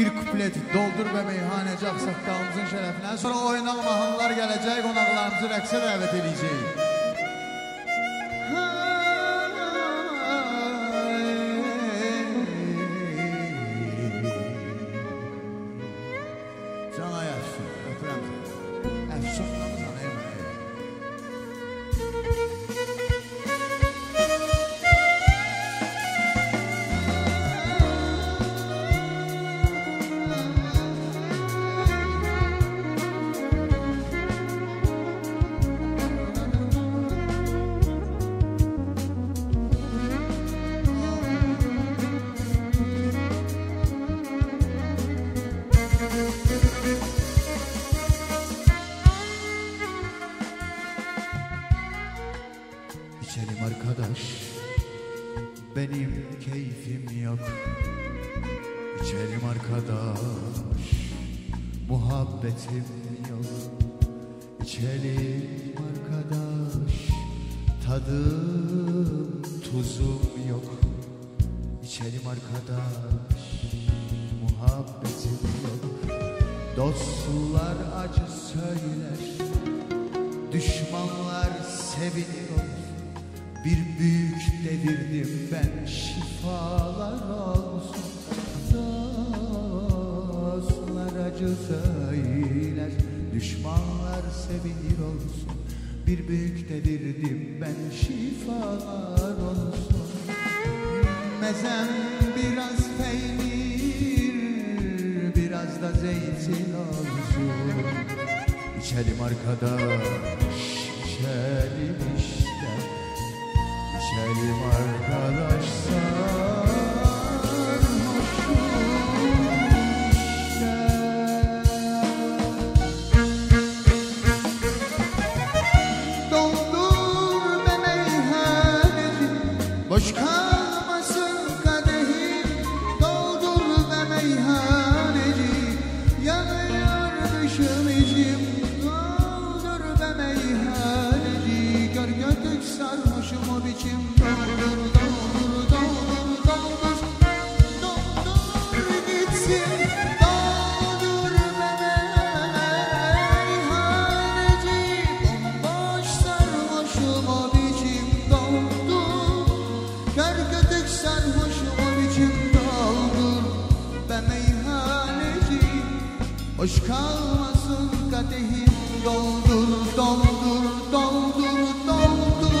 bir kuplet doldur ve meyhaneci aksakkalımızın şerəfinə. Sonra oynalı mahnılar gələcək, qonaqlarımızı rəqsə dəvət edəcəyik. Benim keyfim yok, içerim arkadaş. Muhabbetim yok, içerim arkadaş. Tadım tuzum yok, içerim arkadaş. Muhabbetim yok. Dostlar acı söyler, düşmanlar seviniyor. Bir büyük devirdim ben, şifalar olsun. Dostlar acı söyler, düşmanlar sevinir olsun. Bir büyük devirdim ben, şifalar olsun. Mezem biraz peynir, biraz da zeytin olsun. İçelim arkadaş, içelim işte. İçelim arkadaşlar, hoşçakalın. Doldur be meyhanecim, boş kalmasın kadehim. Doldur be meyhanecim, yanıyor düşüm içim. Doldur be meyhanecim, gör götük sarhoşum o biçim. Hoş kalmasın kadehim, doldur, doldur, doldur, doldur,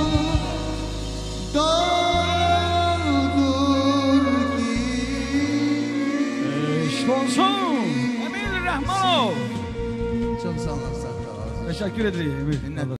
doldur ki... Sponsor, Emil Rahmanov. Çok sağ olun, sağ olun. Teşekkür ederim Emil.